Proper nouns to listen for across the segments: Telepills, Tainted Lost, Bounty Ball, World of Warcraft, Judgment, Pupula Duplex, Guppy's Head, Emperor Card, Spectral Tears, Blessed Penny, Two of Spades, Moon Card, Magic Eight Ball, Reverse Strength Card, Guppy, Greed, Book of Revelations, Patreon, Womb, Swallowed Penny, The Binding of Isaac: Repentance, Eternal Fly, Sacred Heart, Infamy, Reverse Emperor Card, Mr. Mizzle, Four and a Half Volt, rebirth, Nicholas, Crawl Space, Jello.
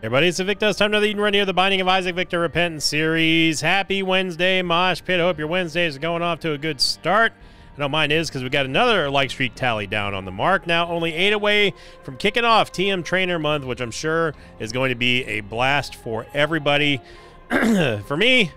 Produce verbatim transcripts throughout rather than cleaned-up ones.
Everybody, it's Sinvicta. It's time to run here, The Binding of Isaac, Victor Repentance series. Happy Wednesday, Mosh Pit. Hope your Wednesday is going off to a good start. I know mine is because we got another like streak tally down on the mark. Now only eight away from kicking off T M Trainer Month, which I'm sure is going to be a blast for everybody. For me,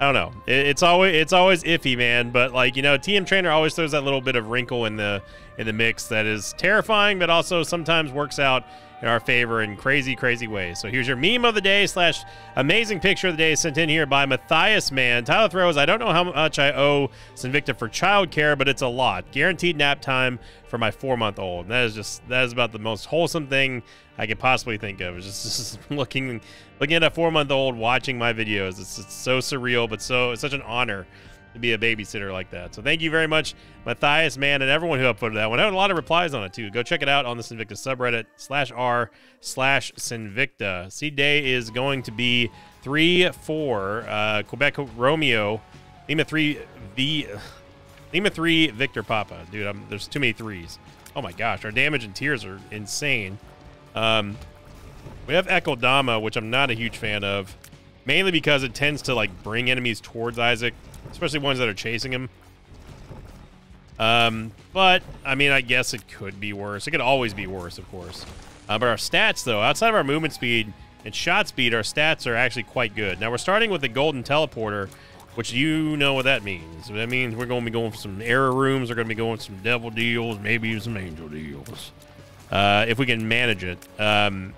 I don't know. It, it's always it's always iffy, man. But like you know, T M Trainer always throws that little bit of wrinkle in the in the mix that is terrifying, but also sometimes works out in our favor in crazy, crazy ways. So here's your meme of the day slash amazing picture of the day sent in here by Matthias Mann. Tyler throws, I don't know how much I owe Sinvicta for childcare, but it's a lot. Guaranteed nap time for my four-month-old. And that is just, that is about the most wholesome thing I could possibly think of. It's just, just looking looking at a four-month-old watching my videos. It's, it's so surreal, but so it's such an honor to be a babysitter like that. So thank you very much, Matthias Mann, and everyone who upvoted that one. I had a lot of replies on it too. Go check it out on the Sinvicta subreddit slash r slash Sinvicta. Seed day is going to be three four uh, Quebec Romeo Lima three V Lima three Victor Papa. Dude, I'm, there's too many threes. Oh my gosh, our damage and tiers are insane. Um, we have Akeldama, which I'm not a huge fan of, mainly because it tends to like bring enemies towards Isaac, especially ones that are chasing him. Um, but, I mean, I guess it could be worse. It could always be worse, of course. Uh, but our stats, though, outside of our movement speed and shot speed, our stats are actually quite good. Now, we're starting with the Golden Teleporter, which you know what that means. That means we're going to be going for some error rooms. We're going to be going for some devil deals, maybe some angel deals, uh, if we can manage it. Um,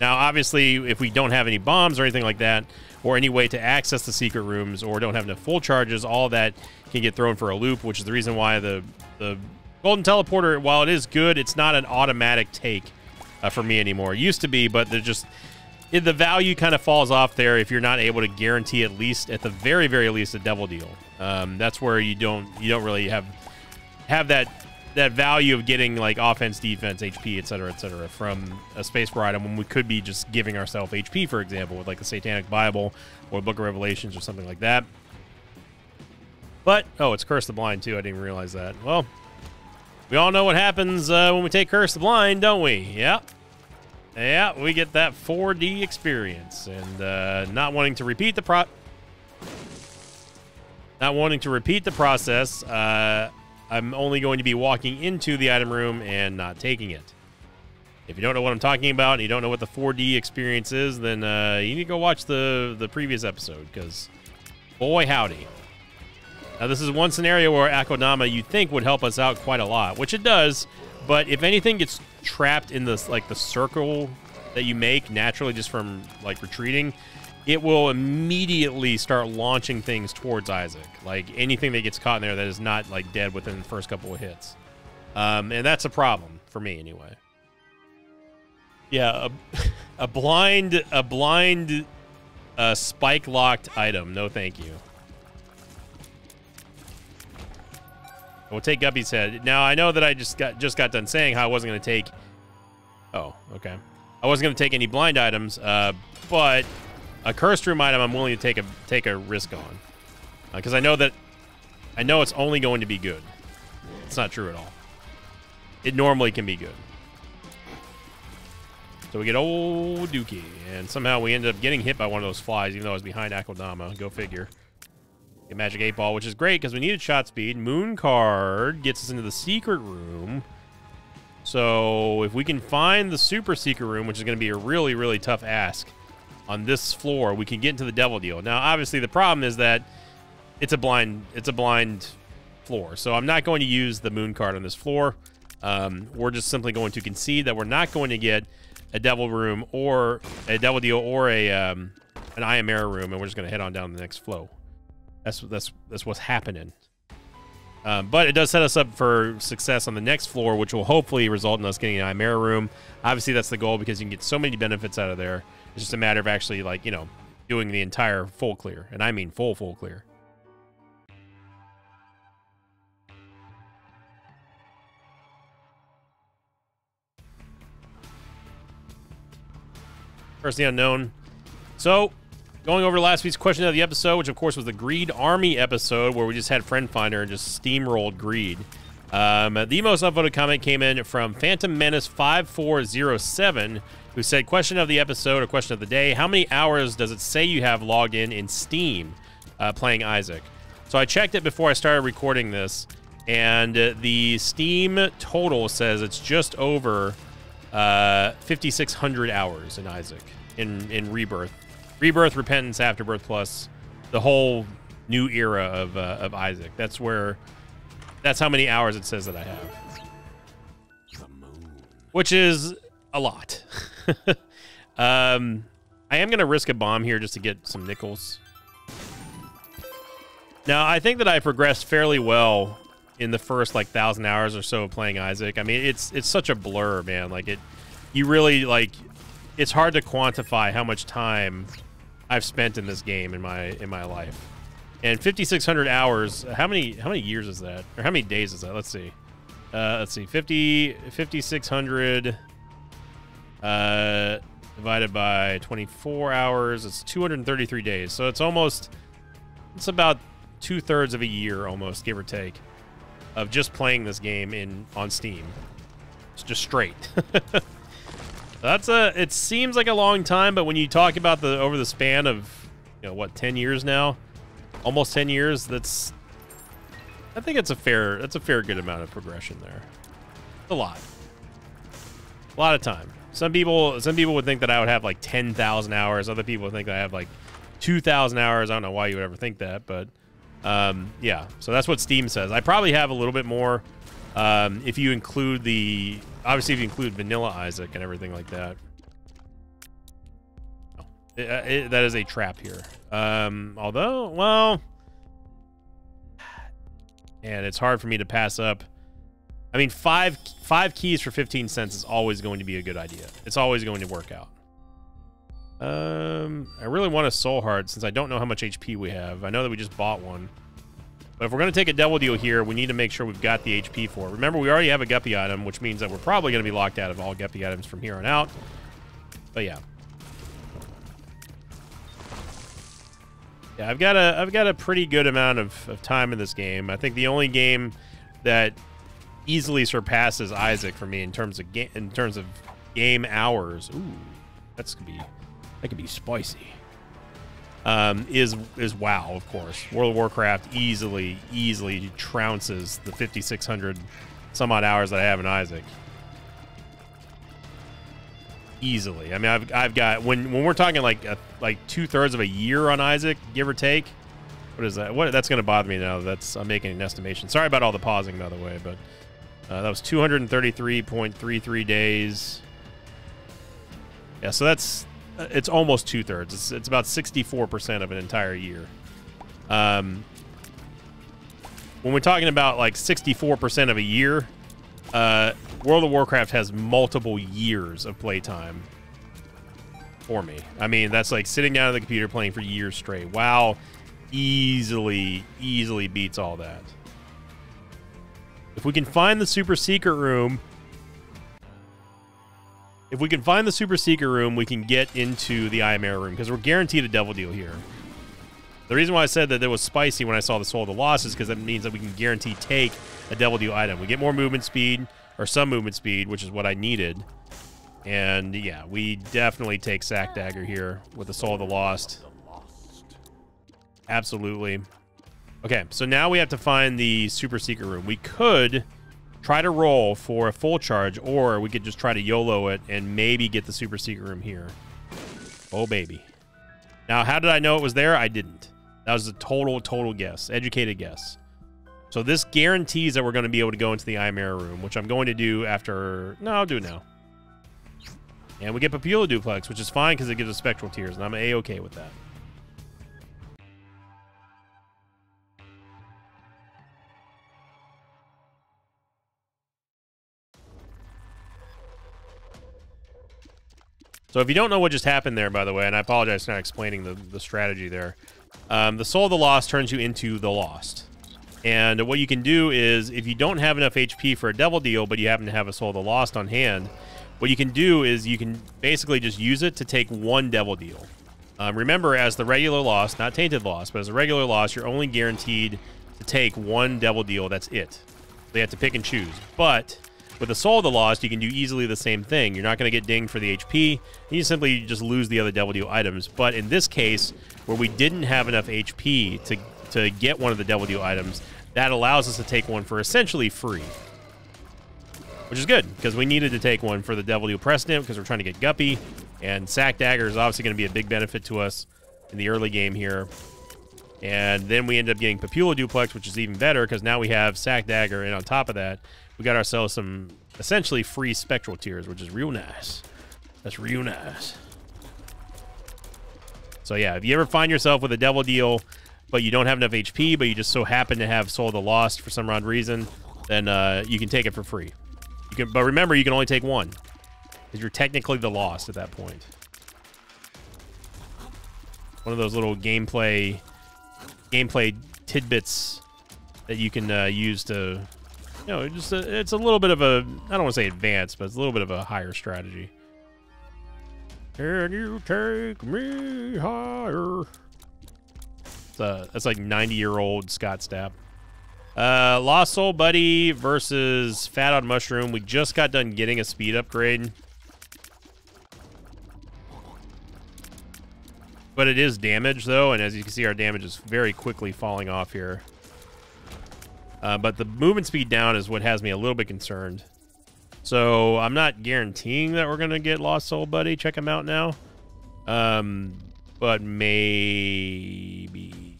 now, obviously, if we don't have any bombs or anything like that, or any way to access the secret rooms, or don't have enough full charges, all that can get thrown for a loop, which is the reason why the, the Golden Teleporter, while it is good, it's not an automatic take uh, for me anymore. It used to be, but just it, the value kind of falls off there if you're not able to guarantee at least, at the very, very least, a devil deal. Um, that's where you don't you don't really have have that that value of getting like offense, defense, H P, et cetera, et cetera, from a space bar item when we could be just giving ourselves H P, for example, with like the Satanic Bible or Book of Revelations or something like that. But, oh, it's Curse the Blind too. I didn't realize that. Well, we all know what happens uh, when we take Curse the Blind, don't we? Yeah. Yeah, we get that four D experience and uh, not wanting to repeat the pro... Not wanting to repeat the process, uh... I'm only going to be walking into the item room and not taking it. If you don't know what I'm talking about and you don't know what the four D experience is, then uh, you need to go watch the, the previous episode, because boy howdy. Now, this is one scenario where Akeldama you'd think would help us out quite a lot, which it does, but if anything gets trapped in this, like, the circle that you make naturally just from, like, retreating, it will immediately start launching things towards Isaac. Like anything that gets caught in there that is not like dead within the first couple of hits. Um, and that's a problem for me anyway. Yeah, a, a blind, a blind uh, spike locked item. No, thank you. We'll take Guppy's Head. Now I know that I just got, just got done saying how I wasn't going to take, oh, okay. I wasn't going to take any blind items, uh, but a cursed room item I'm willing to take a take a risk on, because uh, I know that I know it's only going to be good. It's not true at all. It normally can be good. So we get old Dookie, and somehow we ended up getting hit by one of those flies, even though I was behind Akeldama. Go figure. Get Magic Eight Ball, which is great because we needed shot speed. Moon Card gets us into the secret room. So if we can find the super secret room, which is going to be a really really tough ask. On this floor, we can get into the devil deal. Now, obviously, the problem is that it's a blind, it's a blind floor. So I'm not going to use the Moon Card on this floor. Um, we're just simply going to concede that we're not going to get a devil room or a devil deal or a um, an I am error room, and we're just going to head on down the next flow. That's that's that's what's happening. Um, but it does set us up for success on the next floor, which will hopefully result in us getting an I am error room. Obviously, that's the goal because you can get so many benefits out of there. It's just a matter of actually, like, you know, doing the entire full clear. And I mean full, full clear. Curse the Unknown. So, going over last week's question of the episode, which, of course, was the Greed Army episode, where we just had Friend Finder and just steamrolled Greed. Um, the most upvoted comment came in from Phantom Menace five four zero seven, who said, question of the episode or question of the day, how many hours does it say you have logged in in Steam uh, playing Isaac? So I checked it before I started recording this, and uh, the Steam total says it's just over uh, fifty-six hundred hours in Isaac, in, in Rebirth. Rebirth, Repentance, Afterbirth Plus, the whole new era of, uh, of Isaac. That's where... That's how many hours it says that I have. The moon. Which is a lot. um, I am going to risk a bomb here just to get some nickels. Now, I think that I progressed fairly well in the first, like, thousand hours or so of playing Isaac. I mean, it's it's such a blur, man. Like, it, you really, like, it's hard to quantify how much time I've spent in this game in my in my life. And fifty-six hundred hours, how many how many years is that? Or how many days is that? Let's see. Uh, let's see. fifty-six hundred uh, divided by twenty-four hours. It's two hundred thirty-three days. So it's almost, it's about two-thirds of a year almost, give or take, of just playing this game in on Steam. It's just straight. That's a, it seems like a long time, but when you talk about the over the span of, you know, what, ten years now? Almost ten years. That's, I think it's a fair, that's a fair good amount of progression there. A lot, a lot of time. Some people, some people would think that I would have like ten thousand hours. Other people would think that I have like two thousand hours. I don't know why you would ever think that, but um, yeah. So that's what Steam says. I probably have a little bit more um, if you include the, obviously if you include Vanilla Isaac and everything like that. It, it, that is a trap here. Um, although, well, and it's hard for me to pass up. I mean, five five keys for fifteen cents is always going to be a good idea. It's always going to work out. Um, I really want a soul heart since I don't know how much H P we have. I know that we just bought one, but if we're going to take a double deal here, we need to make sure we've got the H P for it. Remember, we already have a Guppy item, which means that we're probably going to be locked out of all Guppy items from here on out. But yeah. Yeah, I've got a I've got a pretty good amount of, of time in this game. I think the only game that easily surpasses Isaac for me in terms of game in terms of game hours, ooh, that's could be that could be spicy. Um, is is WoW, of course. World of Warcraft easily easily trounces the fifty-six hundred some odd hours that I have in Isaac. Easily. I mean, I've, I've got, when when we're talking like a, like two thirds of a year on Isaac, give or take. What is that? What that's going to bother me now. That's I'm making an estimation. Sorry about all the pausing, by the way, but uh, that was two hundred thirty-three point three three days. Yeah, so that's it's almost two thirds. It's it's about sixty-four percent of an entire year. Um, when we're talking about like sixty-four percent of a year. Uh, World of Warcraft has multiple years of playtime for me. I mean, that's like sitting down at the computer playing for years straight. WoW easily, easily beats all that. If we can find the super secret room, if we can find the super secret room, we can get into the Imera room because we're guaranteed a devil deal here. The reason why I said that it was spicy when I saw the Soul of the Lost is because that means that we can guarantee take a Devil Deal item. We get more movement speed, or some movement speed, which is what I needed. And yeah, we definitely take Sack Dagger here with the Soul of the Lost. Absolutely. Okay, so now we have to find the Super Secret Room. We could try to roll for a full charge, or we could just try to YOLO it and maybe get the Super Secret Room here. Oh, baby. Now, how did I know it was there? I didn't. That was a total, total guess. Educated guess. So this guarantees that we're going to be able to go into the Imera room, which I'm going to do after... No, I'll do it now. And we get Pupula Duplex, which is fine because it gives us Spectral Tears, and I'm A-okay with that. So if you don't know what just happened there, by the way, and I apologize for not explaining the, the strategy there, um, the Soul of the Lost turns you into the Lost. And what you can do is, if you don't have enough H P for a Devil Deal, but you happen to have a Soul of the Lost on hand, what you can do is you can basically just use it to take one Devil Deal. Um, remember, as the regular Lost, not Tainted Lost, but as a regular Lost, you're only guaranteed to take one Devil Deal. That's it. They have to pick and choose. But with the Soul of the Lost, you can do easily the same thing. You're not going to get dinged for the H P. You simply just lose the other W items. But in this case, where we didn't have enough H P to, to get one of the W items, that allows us to take one for essentially free. Which is good, because we needed to take one for the W Precedent, because we're trying to get Guppy. And Sack Dagger is obviously going to be a big benefit to us in the early game here. And then we end up getting Pupula Duplex, which is even better, because now we have Sack Dagger, and on top of that, we got ourselves some essentially free Spectral Tears, which is real nice. That's real nice. So yeah, if you ever find yourself with a devil deal, but you don't have enough H P, but you just so happen to have Soul of the Lost for some odd reason, then uh, you can take it for free. You can, but remember, you can only take one, because you're technically the Lost at that point. One of those little gameplay gameplay tidbits that you can uh, use to... You know, just a, it's a little bit of a, I don't want to say advanced, but it's a little bit of a higher strategy. Can you take me higher? It's a, that's like ninety-year-old Scott Stapp. Uh, Lost Soul Buddy versus Fat on Mushroom. We just got done getting a speed upgrade. But it is damage, though, and as you can see, our damage is very quickly falling off here. Uh, but the movement speed down is what has me a little bit concerned. So I'm not guaranteeing that we're going to get Lost Soul Buddy. Check him out now. Um, but maybe.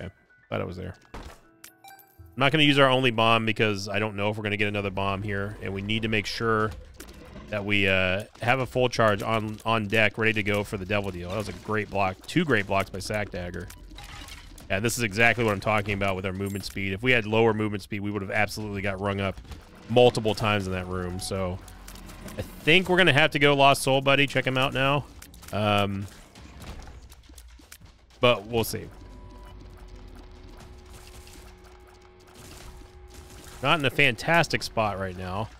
Okay. Thought I was there. I'm not going to use our only bomb because I don't know if we're going to get another bomb here. And we need to make sure that we uh, have a full charge on, on deck ready to go for the devil deal. That was a great block. Two great blocks by Sack Dagger. Yeah, this is exactly what I'm talking about with our movement speed. If we had lower movement speed, we would have absolutely got rung up multiple times in that room. So I think we're going to have to go Lost Soul Buddy. Check him out now. Um, but we'll see. Not in a fantastic spot right now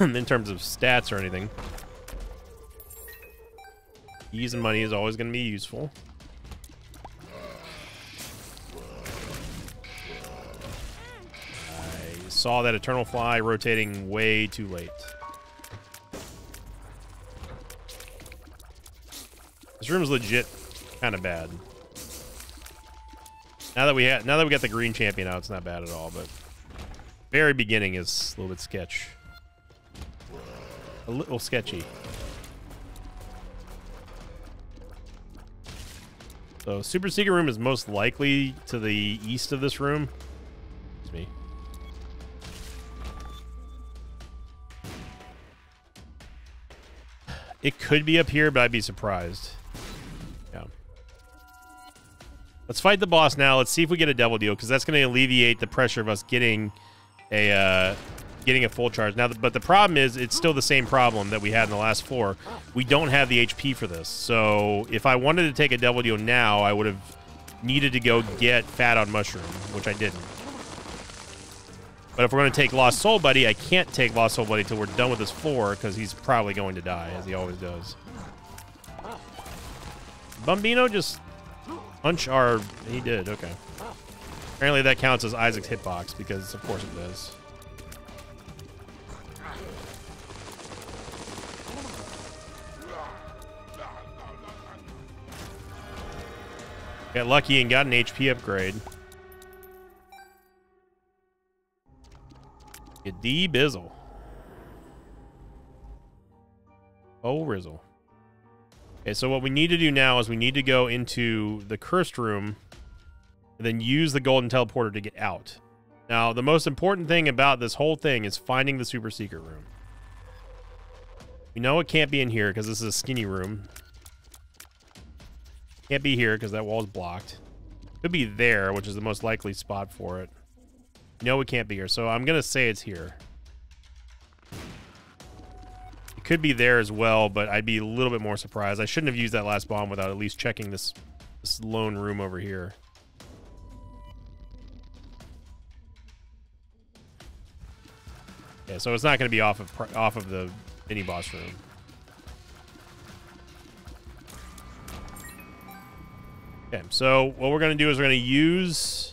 in terms of stats or anything. Ease and money is always going to be useful. Saw that Eternal Fly rotating way too late. This room's legit kind of bad. Now that we ha now that we got the green champion out, it's not bad at all, but very beginning is a little bit sketch. A little sketchy. So Super Secret Room is most likely to the east of this room. Excuse me. It could be up here, but I'd be surprised. Yeah. Let's fight the boss now. Let's see if we get a double deal, because that's going to alleviate the pressure of us getting a uh, getting a full charge. Now, but the problem is, it's still the same problem that we had in the last four. We don't have the H P for this. So if I wanted to take a double deal now, I would have needed to go get Fat on Mushroom, which I didn't. But if we're going to take Lost Soul Buddy, I can't take Lost Soul Buddy until we're done with this floor, because he's probably going to die, as he always does. Bombino just punch our... He did, okay. Apparently that counts as Isaac's hitbox, because of course it does. Got lucky and got an H P upgrade. D Bizzle. Oh, Rizzle. Okay, so what we need to do now is we need to go into the cursed room and then use the golden teleporter to get out. Now, the most important thing about this whole thing is finding the super secret room. We know it can't be in here because this is a skinny room. Can't be here because that wall is blocked. Could be there, which is the most likely spot for it. No, it can't be here, so I'm going to say it's here. It could be there as well, but I'd be a little bit more surprised. I shouldn't have used that last bomb without at least checking this, this lone room over here. Yeah, so it's not going to be off of, off of the mini-boss room. Okay, so what we're going to do is we're going to use...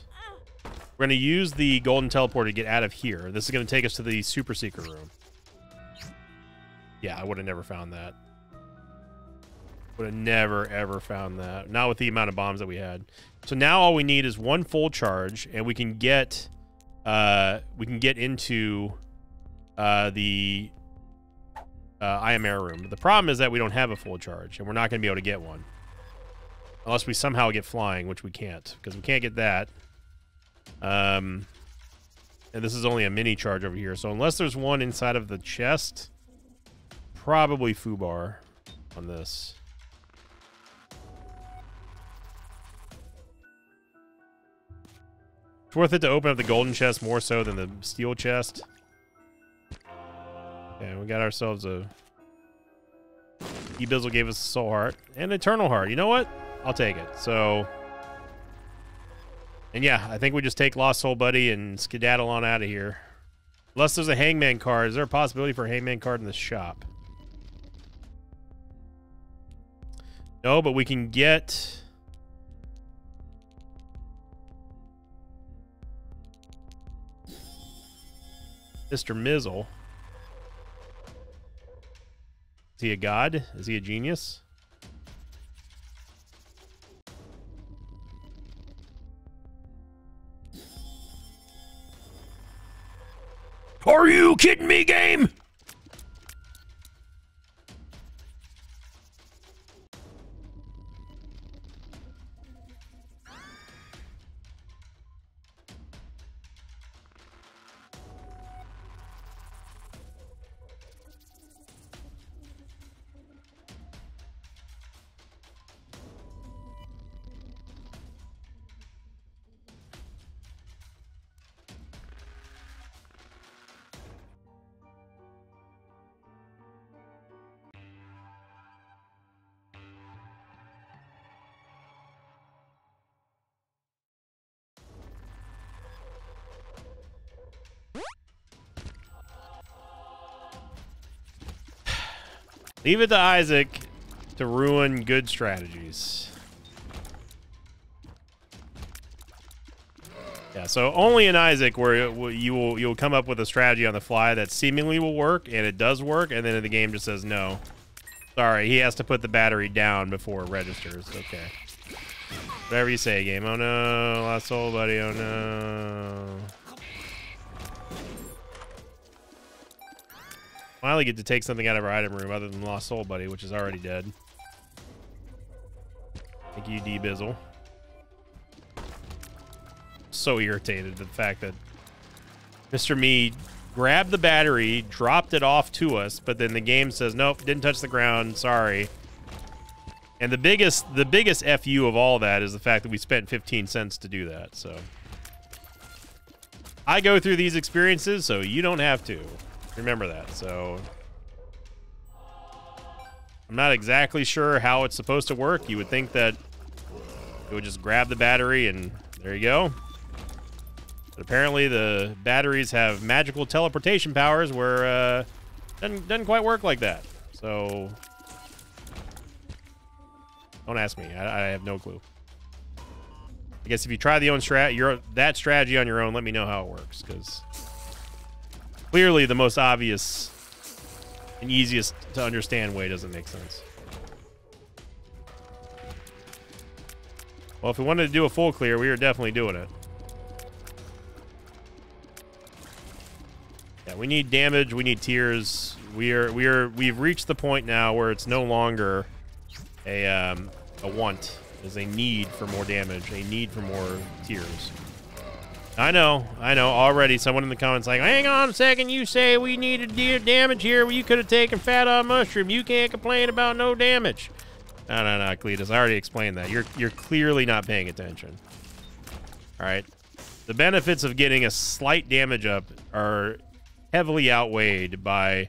We're going to use the golden teleporter to get out of here. This is going to take us to the super secret room. Yeah, I would have never found that. Would have never, ever found that. Not with the amount of bombs that we had. So now all we need is one full charge, and we can get uh, we can get into uh, the uh, I M R room. But the problem is that we don't have a full charge, and we're not going to be able to get one. Unless we somehow get flying, which we can't, because we can't get that. Um, and this is only a mini charge over here, so unless there's one inside of the chest, probably foobar on this. It's worth it to open up the golden chest more so than the steel chest. And okay, we got ourselves a... D Bizzle gave us a soul heart and eternal heart. You know what? I'll take it. So... And yeah, I think we just take Lost Soul Buddy and skedaddle on out of here. Unless there's a Hangman card. Is there a possibility for a Hangman card in the shop? No, but we can get... Mister Mizzle. Is he a god? Is he a genius? Are you kidding me, game? Leave it to Isaac to ruin good strategies. Yeah, so only in Isaac where will, you will you'll come up with a strategy on the fly that seemingly will work, and it does work, and then the game just says no. Sorry, he has to put the battery down before it registers. Okay. Whatever you say, game. Oh no, Lost Soul Buddy. Oh no. Finally get to take something out of our item room other than Lost Soul Buddy, which is already dead. Thank you, D Bizzle. So irritated at the fact that Mister Me grabbed the battery, dropped it off to us, but then the game says, nope, didn't touch the ground, sorry. And the biggest the biggest F U of all that is the fact that we spent fifteen cents to do that, so. I go through these experiences, so you don't have to. Remember that. So I'm not exactly sure how it's supposed to work. You would think that it would just grab the battery and there you go, but apparently the batteries have magical teleportation powers where uh doesn't, doesn't quite work like that. So don't ask me. I, I have no clue. I guess if you try the own strat your that strategy on your own, let me know how it works, because clearly, the most obvious and easiest to understand way doesn't make sense. Well, if we wanted to do a full clear, we were definitely doing it. Yeah, we need damage. We need tears. We are we are we've reached the point now where it's no longer a um, a want. It's a need for more damage. A need for more tears. I know, I know. Already, someone in the comments like, "Hang on a second, you say we needed deer damage here. Well, you could have taken fat on mushroom. You can't complain about no damage." No, no, no, Cletus. I already explained that. You're you're clearly not paying attention. All right. The benefits of getting a slight damage up are heavily outweighed by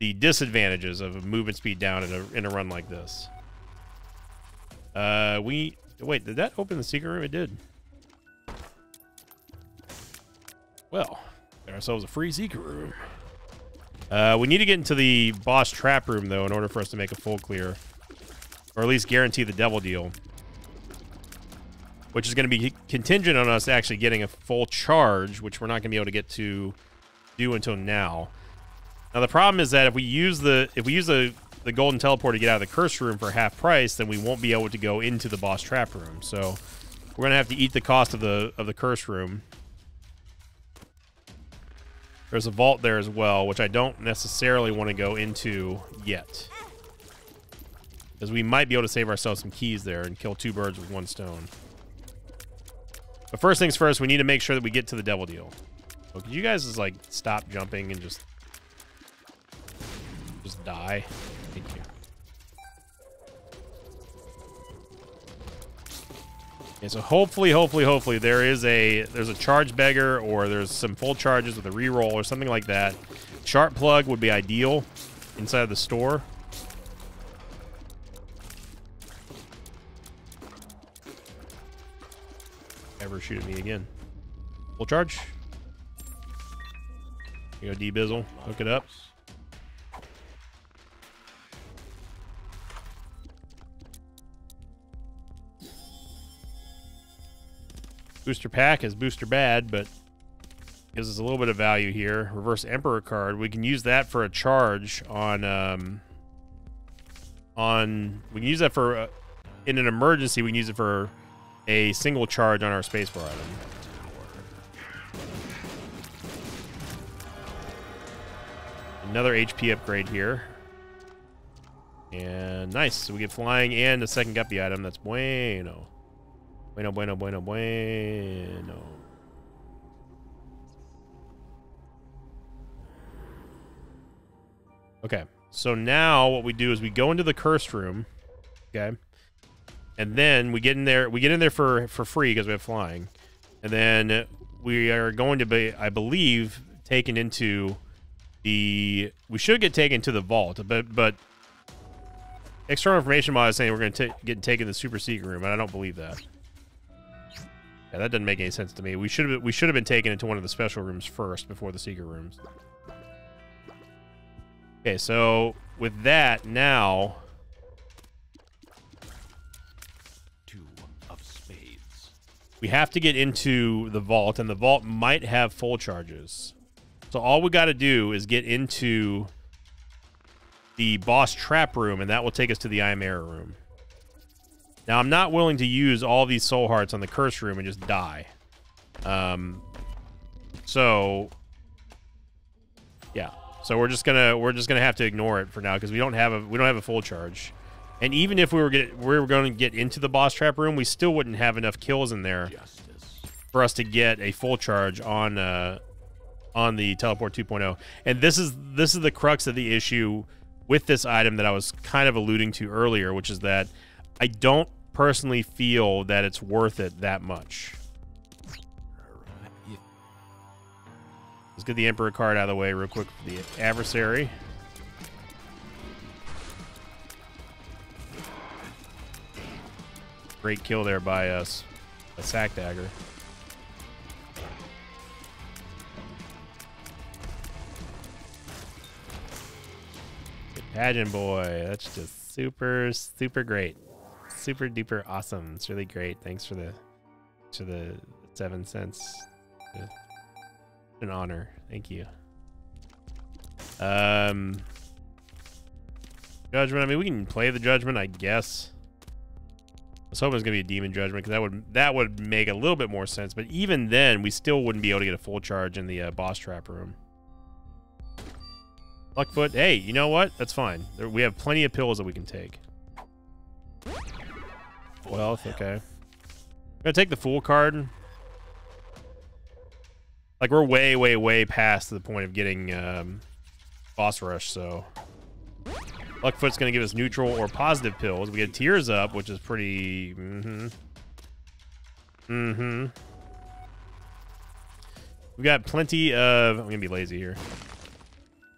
the disadvantages of a movement speed down in a in a run like this. Uh, we wait. Did that open the secret room? It did. Well, got ourselves a free secret room. Uh, we need to get into the boss trap room, though, in order for us to make a full clear. Or at least guarantee the devil deal. which is going to be contingent on us actually getting a full charge, which we're not going to be able to get to do until now. Now, the problem is that if we use the if we use the, the golden teleport to get out of the curse room for half price, then we won't be able to go into the boss trap room. So we're going to have to eat the cost of the of the curse room. There's a vault there as well, which I don't necessarily want to go into yet, because we might be able to save ourselves some keys there and kill two birds with one stone. But first things first, we need to make sure that we get to the devil deal. So could you guys just, like, stop jumping and just... Just die. Thank you. Okay, so hopefully, hopefully, hopefully there is a there's a charge beggar, or there's some full charges with a reroll or something like that. Sharp plug would be ideal inside the store. Ever shoot at me again. Full charge. Here you go, D Bizzle. Hook it up. Booster pack is booster bad, but gives us a little bit of value here. Reverse Emperor card. We can use that for a charge on um on we can use that for uh, in an emergency. We can use it for a single charge on our spacebar item. Another H P upgrade here. And nice. So we get flying and a second Guppy item. That's bueno. Bueno, bueno, bueno, bueno. Okay, so now what we do is we go into the cursed room, okay, and then we get in there. We get in there for for free because we have flying, and then we are going to be, I believe, taken into the. We should get taken to the vault, but but external information mod is saying we're going to get taken to the super secret room, and I don't believe that. Yeah, that doesn't make any sense to me. We should have we should have been taken into one of the special rooms first before the secret rooms. Okay, so with that now, two of spades. We have to get into the vault, and the vault might have full charges. So all we got to do is get into the boss trap room, and that will take us to the I Am Error room. Now, I'm not willing to use all these soul hearts on the curse room and just die. Um, so, yeah. So we're just gonna we're just gonna have to ignore it for now, because we don't have a we don't have a full charge. And even if we were get we were going to get into the boss trap room, we still wouldn't have enough kills in there Justice. for us to get a full charge on uh, on the teleport two point oh. And this is this is the crux of the issue with this item that I was kind of alluding to earlier, which is that I don't personally feel that it's worth it that much. Let's get the Emperor card out of the way real quick for the adversary. Great kill there by us. A Sack Dagger. Good pageant boy. That's just super, super great. Super duper awesome. It's really great. Thanks for the to the seven cents. It's an honor. Thank you. Um Judgment. I mean, we can play the Judgment, I guess. I was hoping it's gonna be a demon Judgment, because that would that would make a little bit more sense, but even then we still wouldn't be able to get a full charge in the uh, boss trap room. Luckfoot, hey, you know what? That's fine. There, we have plenty of pills that we can take. Well, okay. I'm gonna take the Fool Card. Like, we're way, way, way past the point of getting um, boss rush, so... Luckfoot's gonna give us neutral or positive pills. We get Tears up, which is pretty... Mm-hmm. Mm-hmm. We've got plenty of... I'm gonna be lazy here.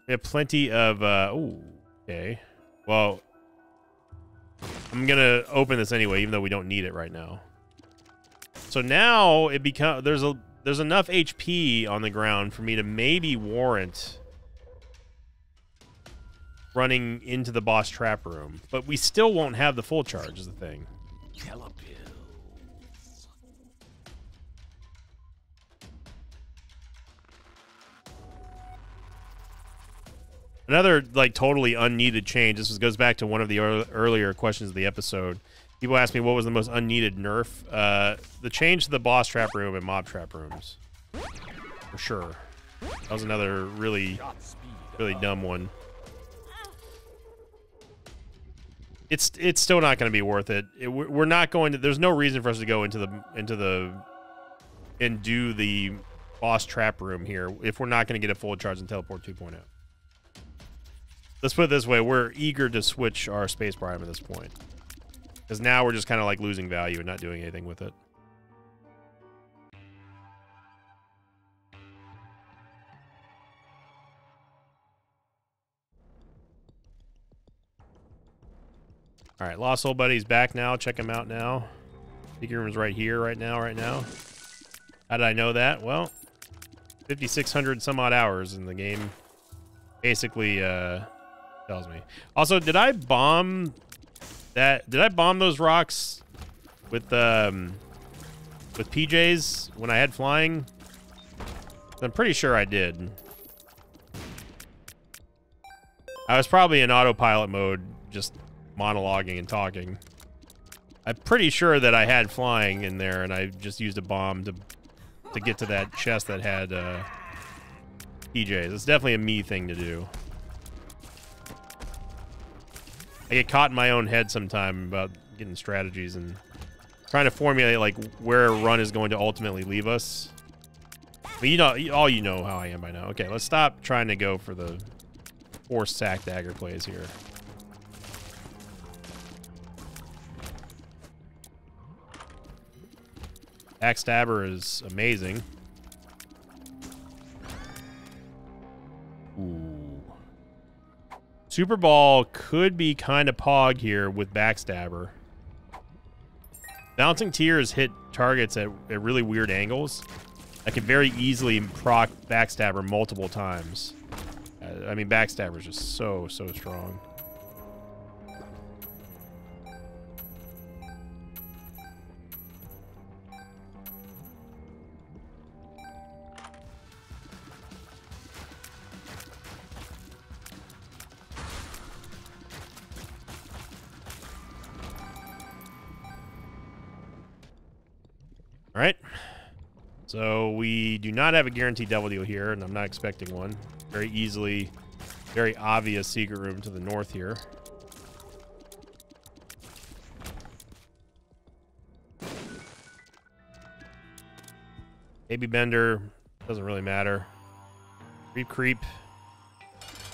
We have plenty of... Uh, ooh, okay. Well... I'm gonna open this anyway, even though we don't need it right now. So now it becomes there's a there's enough H P on the ground for me to maybe warrant running into the boss trap room, but we still won't have the full charge. Is the thing. Telepills. Another, like, totally unneeded change. This goes back to one of the earlier questions of the episode. People asked me what was the most unneeded nerf. Uh, the change to the boss trap room and mob trap rooms. For sure. That was another really, really dumb one. It's it's still not going to be worth it. it. We're not going to... There's no reason for us to go into the... into the and do the boss trap room here if we're not going to get a full charge in Teleport two point oh. Let's put it this way. We're eager to switch our space bar at this point. Because now we're just kind of like losing value and not doing anything with it. All right, Lost Soul Buddy's back now. Check him out now. Speaker room's right here, right now, right now. How did I know that? Well, fifty-six hundred some odd hours in the game basically uh, tells me. Also, did I bomb... That did I bomb those rocks with um with P Js when I had flying? I'm pretty sure I did. I was probably in autopilot mode, just monologuing and talking. I'm pretty sure that I had flying in there, and I just used a bomb to to get to that chest that had uh, P Js. It's definitely a me thing to do. I get caught in my own head sometime about getting strategies and trying to formulate like where a run is going to ultimately leave us. But you know, all you know how I am by now. Okay, let's stop trying to go for the forced sack dagger plays here. Backstabber is amazing. Ooh. Super Ball could be kind of pog here with Backstabber. Bouncing Tears hit targets at, at really weird angles. I could very easily proc Backstabber multiple times. Uh, I mean, Backstabber is just so, so strong. All right, so we do not have a guaranteed double deal here, and I'm not expecting one. Very easily, very obvious secret room to the north here. Baby Bender, doesn't really matter. Creep, creep. By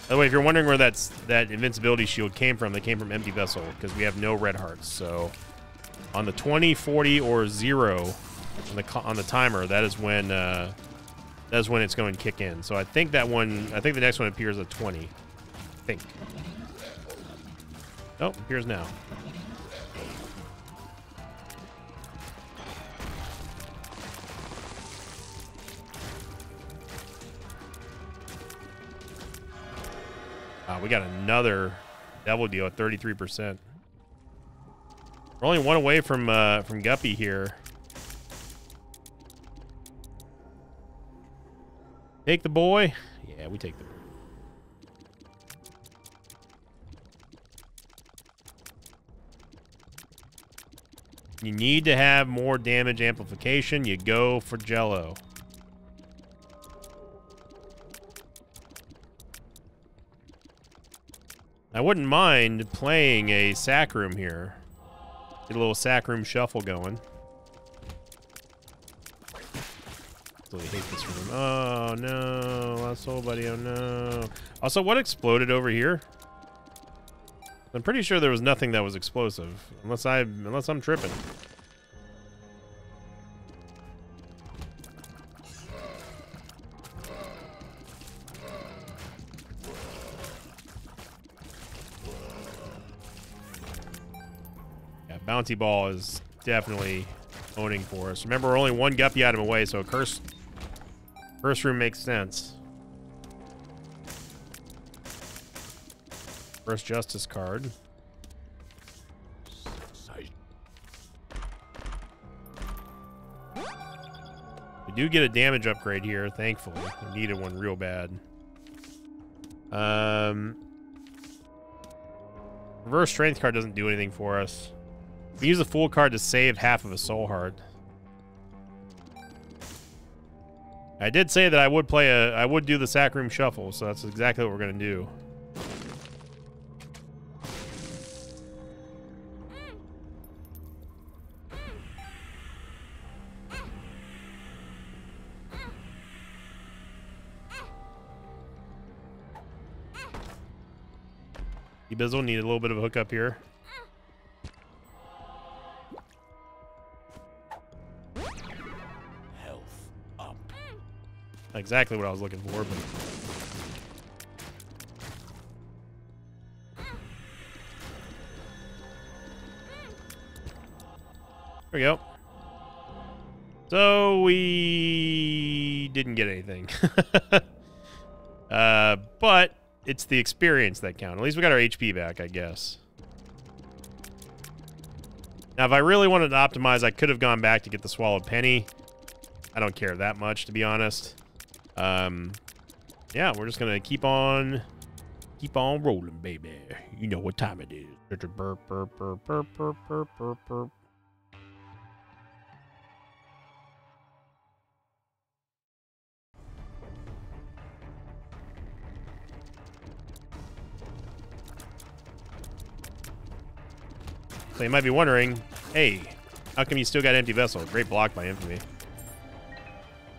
the way, if you're wondering where that's, that invincibility shield came from, they came from Empty Vessel, because we have no red hearts. So on the twenty, forty, or zero, On the, on the timer, that is when uh, that is when it's going to kick in. So I think that one, I think the next one appears at twenty. I think. Oh, appears now. Uh, we got another double deal at thirty-three percent. We're only one away from uh, from Guppy here. Take the boy? Yeah, we take the boy. You need to have more damage amplification. You go for Jello. I wouldn't mind playing a sack room here. Get a little sack room shuffle going. I hate this room. Oh no, Lost Soul Buddy. Oh no. Also, what exploded over here? I'm pretty sure there was nothing that was explosive, unless I, unless I'm tripping. Yeah, Bounty Ball is definitely owning for us. Remember, we're only one Guppy item away, so a curse. First room makes sense. First Justice card. We do get a damage upgrade here, thankfully. We needed one real bad. Um, reverse strength card doesn't do anything for us. We use the Fool card to save half of a soul heart. I did say that I would play a, I would do the sack room shuffle, so that's exactly what we're gonna do. D Bizzle needed a little bit of a hookup here. Exactly what I was looking for, but there we go. So we didn't get anything. uh, but it's the experience that counts. At least we got our H P back, I guess. Now, if I really wanted to optimize, I could have gone back to get the swallowed penny. I don't care that much, to be honest. Um, yeah, we're just gonna keep on, keep on rolling, baby. You know what time it is. Burp, burp, burp, burp, burp, burp, burp, burp. So you might be wondering, hey, how come you still got Empty Vessel? Great block by Infamy.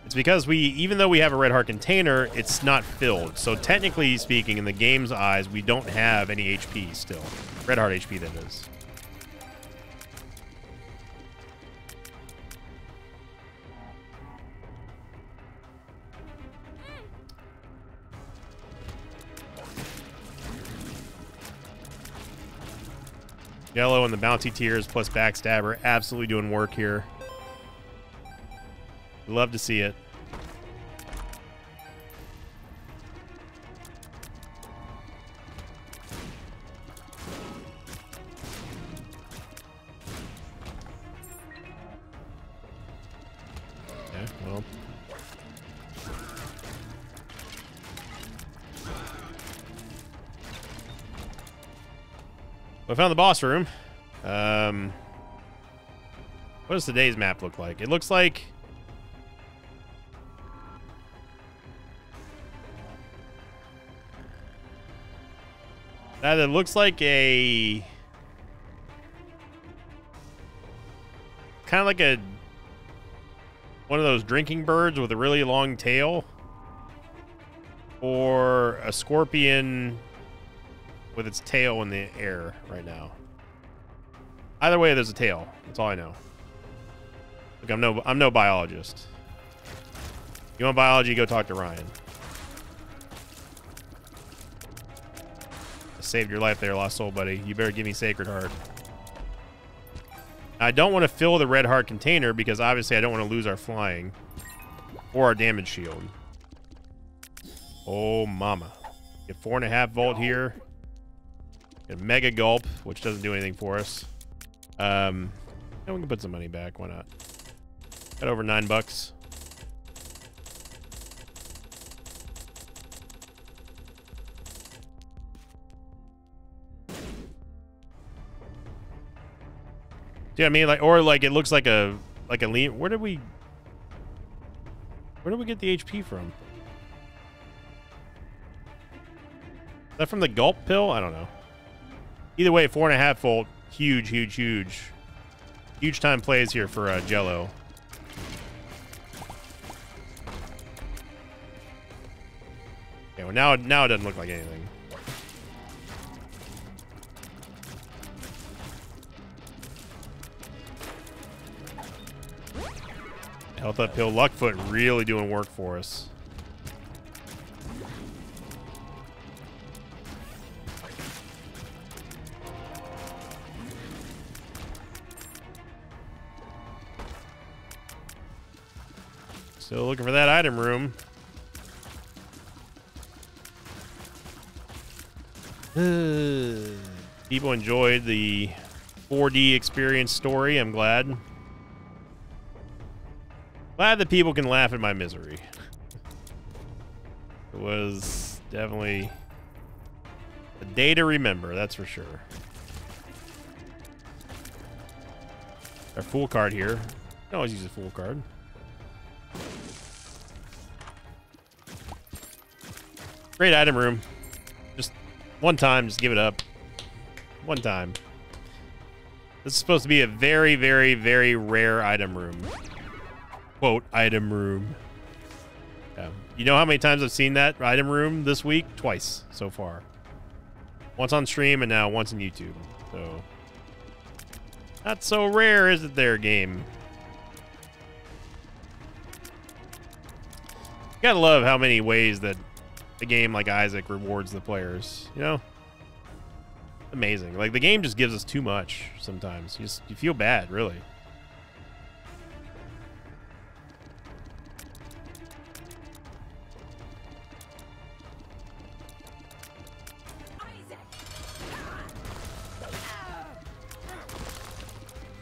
It's because we, even though we have a red heart container, it's not filled. So technically speaking, in the game's eyes, we don't have any H P still. Red heart H P, that is. Jello and the bouncy tears plus backstabber absolutely doing work here. Love to see it. Okay, well. I found the boss room. Um, what does today's map look like? It looks like That it looks like a kind of like a one of those drinking birds with a really long tail, or a scorpion with its tail in the air right now. Either way, there's a tail. That's all I know. Look, I'm no I'm no biologist. You want biology? Go talk to Ryan. Saved your life there, Lost Soul Buddy. You better give me Sacred Heart. I don't want to fill the red heart container because obviously I don't want to lose our flying or our damage shield. Oh, mama. Get four and a half volt here. Get a mega gulp, which doesn't do anything for us. Um, and we can put some money back. Why not? Got over nine bucks. Yeah, I mean, like, or like it looks like a like a lean. Where did we? Where did we get the H P from? Is that from the gulp pill? I don't know. Either way, four and a half volt, huge, huge, huge, huge time plays here for uh, Jello. Okay, well now now it doesn't look like anything. Health uphill. Luckfoot really doing work for us. Still looking for that item room. People enjoyed the four D experience story. I'm glad. Glad that people can laugh at my misery. It was definitely A day to remember, that's for sure. Our Fool Card here. You can always use a Fool Card. Great item room. Just one time, just give it up. One time. This is supposed to be a very, very, very rare item room. Quote, item room. Yeah. You know how many times I've seen that item room this week? Twice so far. Once on stream and now once on YouTube. So, not so rare, is it there, game? You gotta love how many ways that a game like Isaac rewards the players, you know? Amazing. Like, the game just gives us too much sometimes. You, just, you feel bad, really.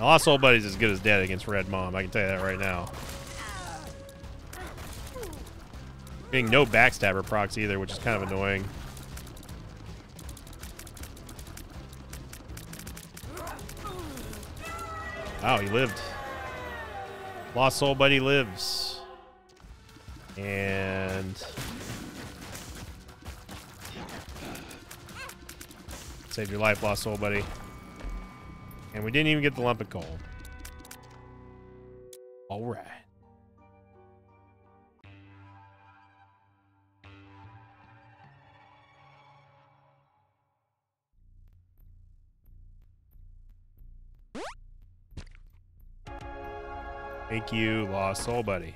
Lost Soul Buddy's as good as dead against Red Mom. I can tell you that right now. Being no backstabber procs either, which is kind of annoying. Wow, he lived. Lost Soul Buddy lives. And save your life, Lost Soul Buddy. And we didn't even get the lump of coal. All right. Thank you, Lost Soul Buddy.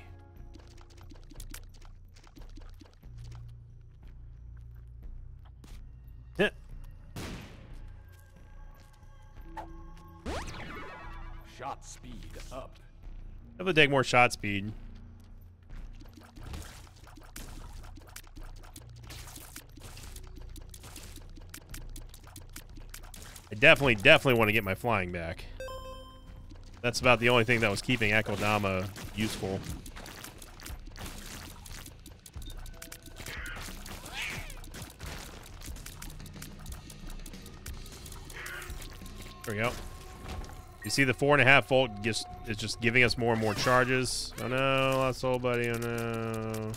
Shot speed up. Have to take more shot speed. I definitely, definitely want to get my flying back. That's about the only thing that was keeping Akeldama useful. There we go. You see the four and a half volt just is just giving us more and more charges. Oh no, Lost Soul Buddy, oh no.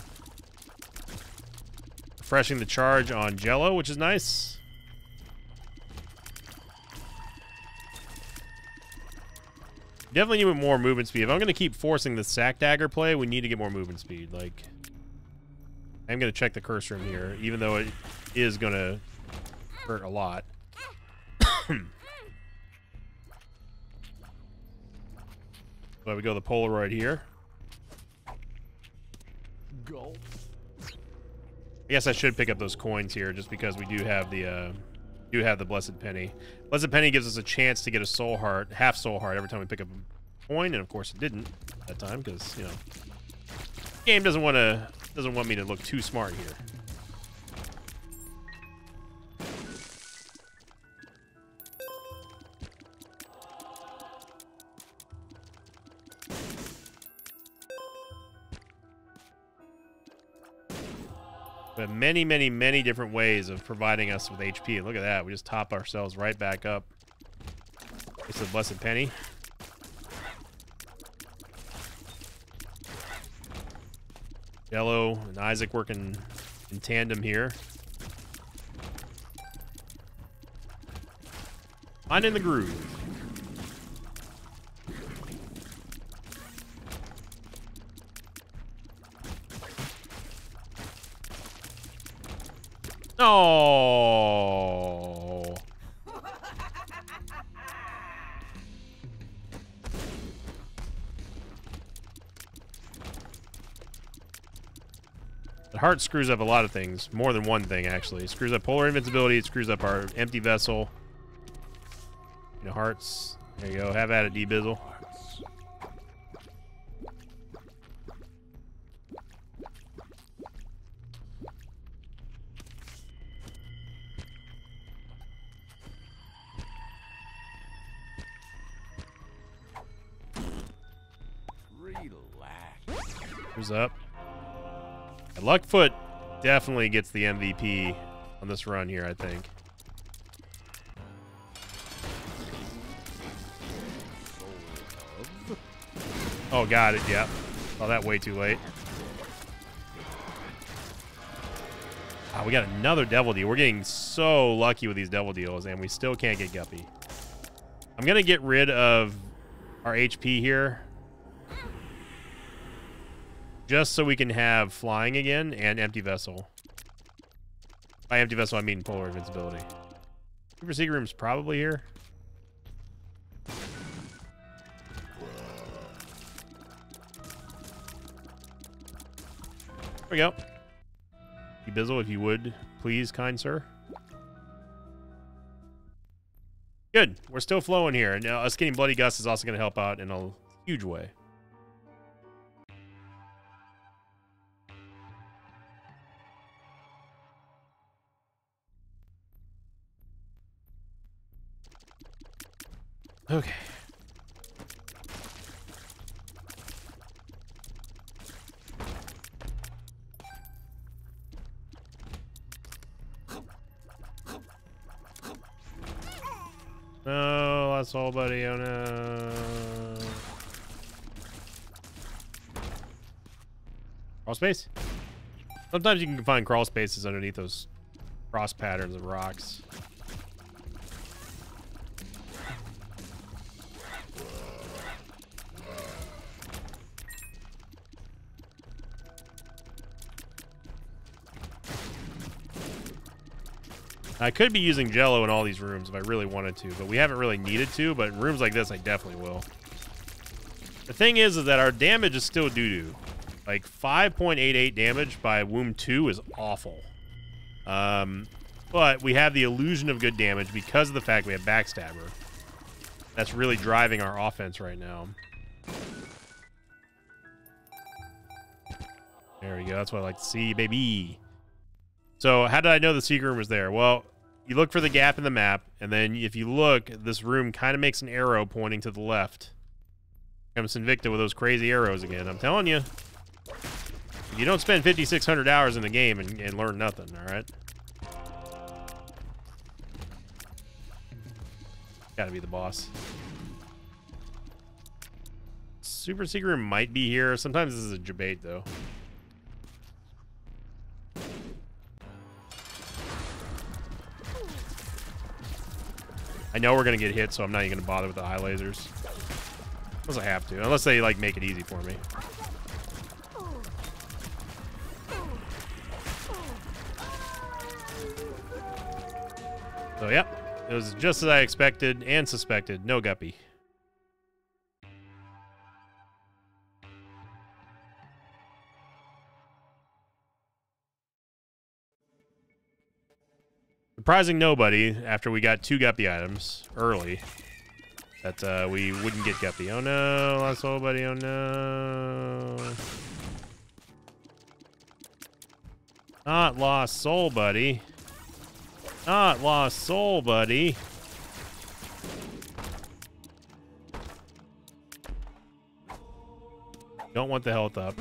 Refreshing the charge on Jello, which is nice. Definitely need more movement speed. If I'm going to keep forcing the Sack Dagger play, we need to get more movement speed. Like, I'm going to check the curse room here, even though it is going to hurt a lot. But we go the Polaroid here. Go. I guess I should pick up those coins here, just because we do have the... Uh, do have the Blessed Penny. Blessed Penny gives us a chance to get a soul heart, half soul heart, every time we pick up a coin, and of course it didn't that time because, you know, the game doesn't want to doesn't want me to look too smart here. But many, many, many different ways of providing us with H P. And look at that. We just top ourselves right back up. It's a Blessed Penny. Jello and Isaac working in tandem here. Finding the groove. No. The heart screws up a lot of things. More than one thing, actually. It screws up Polar Invincibility. It screws up our Empty Vessel. You know, hearts. There you go. Have at it, D Bizzle. Up. And Luckfoot definitely gets the M V P on this run here, I think. Oh, got it, yeah. Oh, that way too late. Oh, we got another Devil Deal. We're getting so lucky with these Devil Deals, and we still can't get Guppy. I'm going to get rid of our H P here. Just so we can have Flying again and Empty Vessel. By Empty Vessel, I mean Polar Invincibility. Super Secret Room's probably here. There we go. D Bizzle, if you would, please, kind sir. Good. We're still flowing here. And now us getting Bloody Gus is also going to help out in a huge way. Okay. No, Lost Soul Buddy, oh no. Crawl space? Sometimes you can find crawl spaces underneath those cross patterns of rocks. I could be using Jello in all these rooms if I really wanted to, but we haven't really needed to, but in rooms like this, I definitely will. The thing is, is that our damage is still doo-doo. Like, five point eight eight damage by Womb two is awful. Um, but we have the illusion of good damage because of the fact we have Backstabber. That's really driving our offense right now. There we go. That's what I like to see, baby. So how did I know the secret room was there? Well, you look for the gap in the map, and then if you look, this room kind of makes an arrow pointing to the left. I'm Sinvicta with those crazy arrows again. I'm telling you. You don't spend fifty-six hundred hours in the game and, and learn nothing, all right? Gotta be the boss. Super secret room might be here. Sometimes this is a debate, though. I know we're going to get hit, so I'm not even going to bother with the eye lasers. Unless I have to. Unless they, like, make it easy for me. So, yep. It was just as I expected and suspected. No Guppy. Surprising nobody after we got two Guppy items early that uh, we wouldn't get Guppy. Oh no, Lost Soul Buddy, oh no. Not Lost Soul Buddy. Not Lost Soul Buddy. Don't want the health up.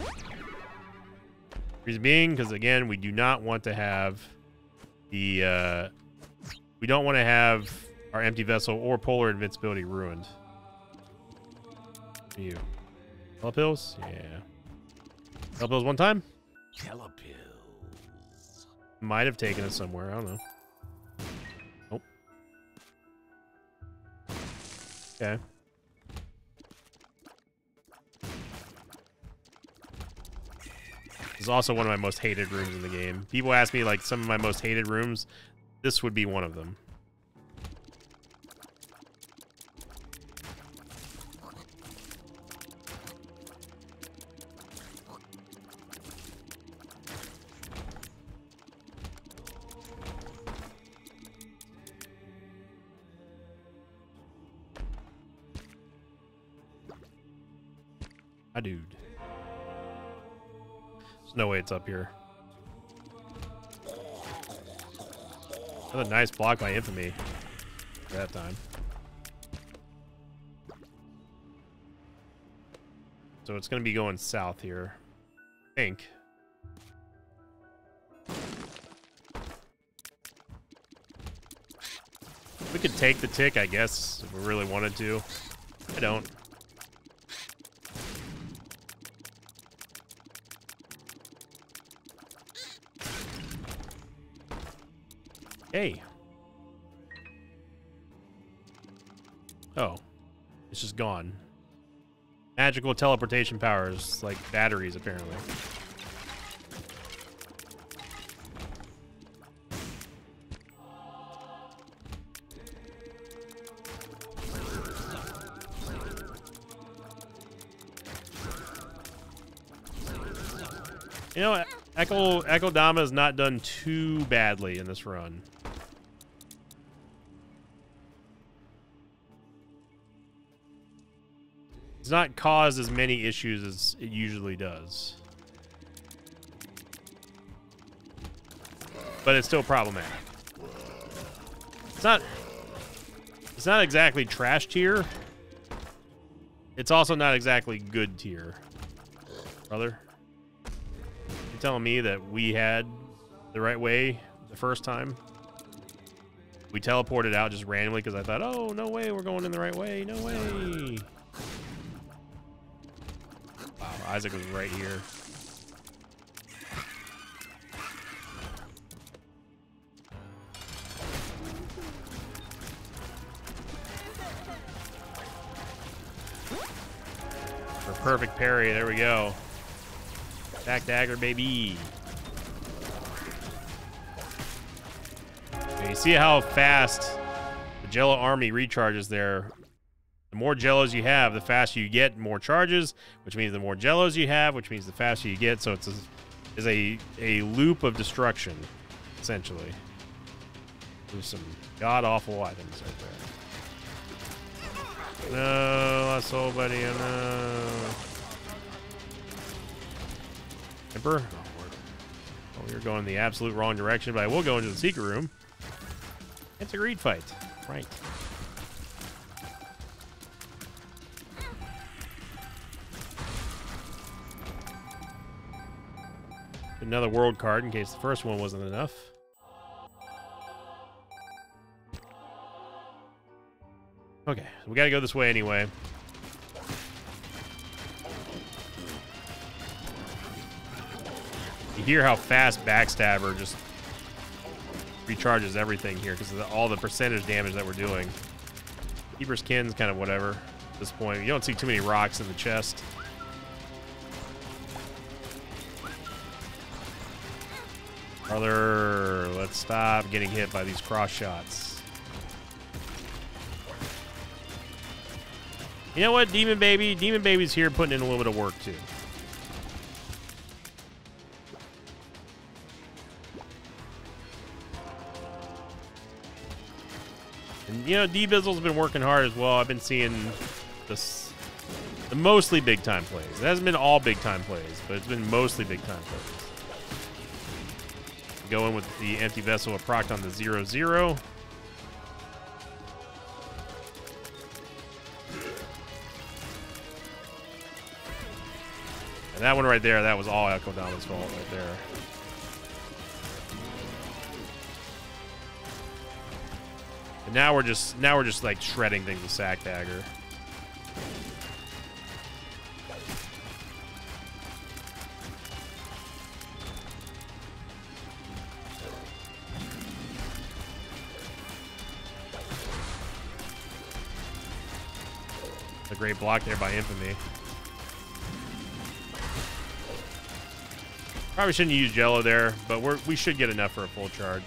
Reason being, because again, we do not want to have the uh we don't want to have our Empty Vessel or Polar Invincibility ruined. You Telepills? Yeah. Telepills one time? Telepills. Might have taken us somewhere, I don't know. Nope. Okay. It's also one of my most hated rooms in the game. People ask me, like, some of my most hated rooms. This would be one of them. I dude. No way it's up here. Another nice block by Infamy that time. So it's going to be going south here, I think. We could take the tick, I guess, if we really wanted to. I don't. Hey. Oh. It's just gone. Magical teleportation powers, like batteries, apparently. You know, Akeldama has not done too badly in this run. It's not caused as many issues as it usually does. But it's still problematic. It's not It's not exactly trash tier. It's also not exactly good tier. Brother. Telling me that we had the right way the first time. We teleported out just randomly because I thought, oh, no way, we're going in the right way. No way. Wow, Isaac was right here. For perfect parry, there we go. Sack Dagger, baby. You see how fast the Jello army recharges there. The more Jellos you have, the faster you get more charges, which means the more Jellos you have, which means the faster you get. So it's a, it's a, a loop of destruction, essentially. There's some god-awful items right there. No, Lost Soul Buddy, no. Emperor? Oh, we were going the absolute wrong direction, but I will go into the secret room. It's a Greed fight. Right. Another world card in case the first one wasn't enough. Okay, so we gotta go this way anyway. You hear how fast Backstabber just recharges everything here because of the, all the percentage damage that we're doing. Keeper's Kin's kind of whatever at this point. You don't see too many rocks in the chest. Brother, let's stop getting hit by these cross shots. You know what, Demon Baby? Demon Baby's here putting in a little bit of work too. You know, D Bizzle's been working hard as well. I've been seeing this, the mostly big time plays. It hasn't been all big time plays, but it's been mostly big time plays. Go in with the empty vessel of proc on the zero zero. And that one right there, that was all Akeldama's fault right there. And now we're just now we're just like shredding things with Sack Dagger. A great block there by Infamy. Probably shouldn't use Jello there, but we're we should get enough for a full charge.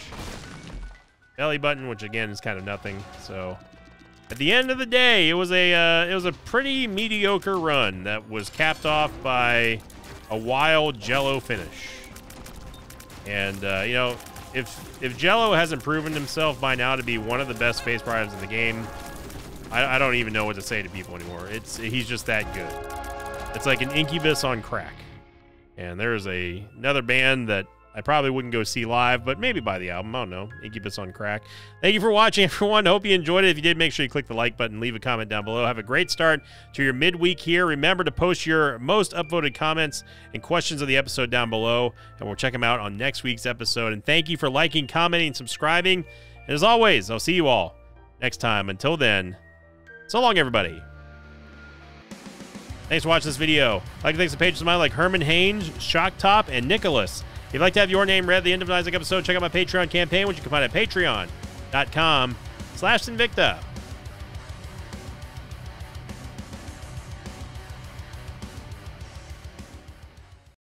Belly button, which again is kind of nothing. So, at the end of the day, it was a uh, it was a pretty mediocre run that was capped off by a wild Jello finish. And uh, you know, if if Jello hasn't proven himself by now to be one of the best face items in the game, I, I don't even know what to say to people anymore. It's he's just that good. It's like an Incubus on crack. And there is a another band that I probably wouldn't go see live, but maybe buy the album. I don't know. Incubus on crack. Thank you for watching, everyone. Hope you enjoyed it. If you did, make sure you click the like button. Leave a comment down below. Have a great start to your midweek here. Remember to post your most upvoted comments and questions of the episode down below, and we'll check them out on next week's episode. And thank you for liking, commenting, subscribing. And as always, I'll see you all next time. Until then, so long, everybody. Thanks for watching this video. I'd like to thank some patrons of mine like Herman Haynes, Shock Top, and Nicholas. If you'd like to have your name read at the end of an Isaac episode, check out my Patreon campaign, which you can find at patreon dot com slash Sinvicta.